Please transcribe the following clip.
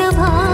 सभा।